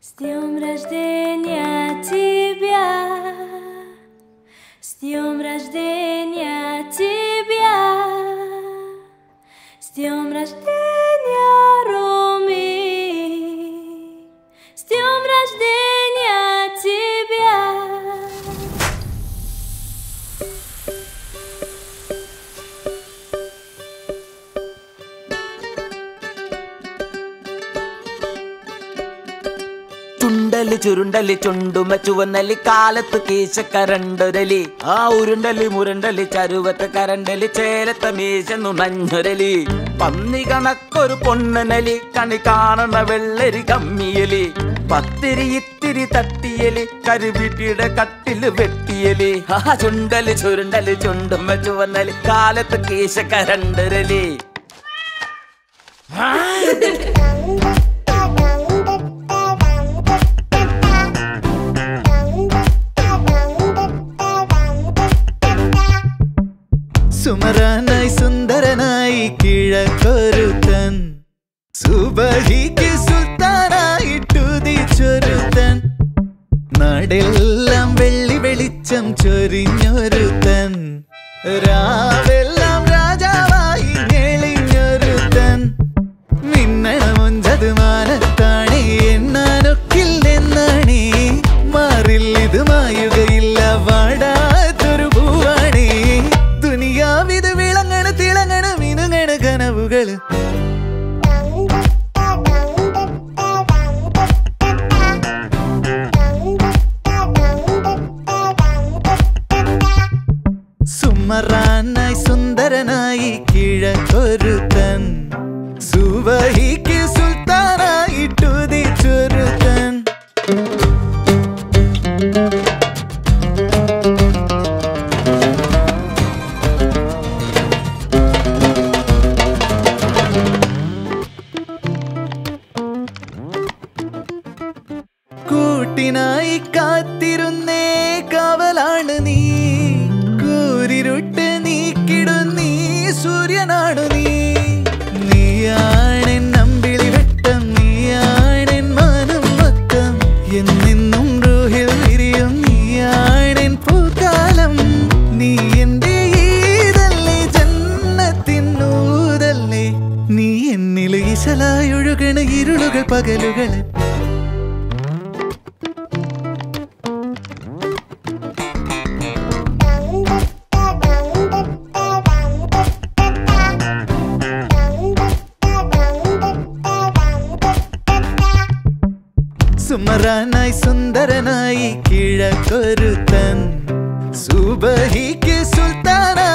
С днем рождения тебя, с днем рождения тебя, с днем рождения, Руми, с днем рождения тебя. ചുരുണ്ടലി ചുണ്ടുമ ചുവന്നലി കാലത്ത് കേശ കരണ്ടൊരലി ആ ഉരുണ്ടലി മുരണ്ടലി ചരുവത്ത് കരണ്ടലി ചേലത്ത മീശന്നു മഞ്ഞൊരലി പന്നി കണക്കൊരു പൊണ്ണനലി കണി കാണുന്ന വെള്ളരി കമ്മിയലി പത്തിരി ഇത്തിരി തട്ടിയലി കരുവീട്ടിയുടെ കട്ടില് വെട്ടിയലി ആ ചുണ്ടലി ചുരുണ്ടലി ചുണ്ടുമ ചുവന്നലി കാലത്ത് കേശ കരണ്ടൊരലി സുമരനായി സുന്ദരനായി കിഴക്കൊരുത്തൻ സുബഹിക്ക് സുൽത്താനായി തുതിച്ചൊരുത്തൻ നാടെല്ലാം വെള്ളി വെളിച്ചം ചൊരിഞ്ഞൊരുത്തൻ രാവെല്ലാം രാജാവായി ഞെളിഞ്ഞൊരുത്തൻ മിന്നണമൊഞ്ചത് മാനത്താണി എണ്ണാനൊക്കില്ലെന്നാണി മാറിൽ ഇത് മായുകയില്ല വാടാത്തൊരു പൂവാണി ദുനിയാവിത് വിളങ്ങണ് തിളങ്ങണ് മിനുങ്ങണ് കനവുകള് സുമറാനായി സുന്ദരനായി കിഴക്കൊരുത്തൻ സുബഹിക്ക് സുൽത്താനായി തുതിച്ചൊരുത്തൻ കൂട്ടിനായി കാത്തിരുന്നേ കാവലാണ് നീ കൂരിരുട്ട് നീക്കിടുന്നീ സൂര്യനാണു നീ നീയാണെൻ നമ്പിളി വെട്ടം നീയാണെൻ മാനം മൊത്തം എന്നെന്നും റൂഹിൽ വിരിയും നീയാണെൻ പൂക്കാലം നീ എൻ്റെ ഈതല്ലേ ജന്നത്തിന്നൂതല്ലേ നീ എന്നിൽ ഈശലായൊഴുകണ ഇരുളുകൾ പകലുകൾ സുമറാനായി സുന്ദരനായി കിഴക്കൊരുത്തൻ സുബഹിക്ക് സുൽത്താനായി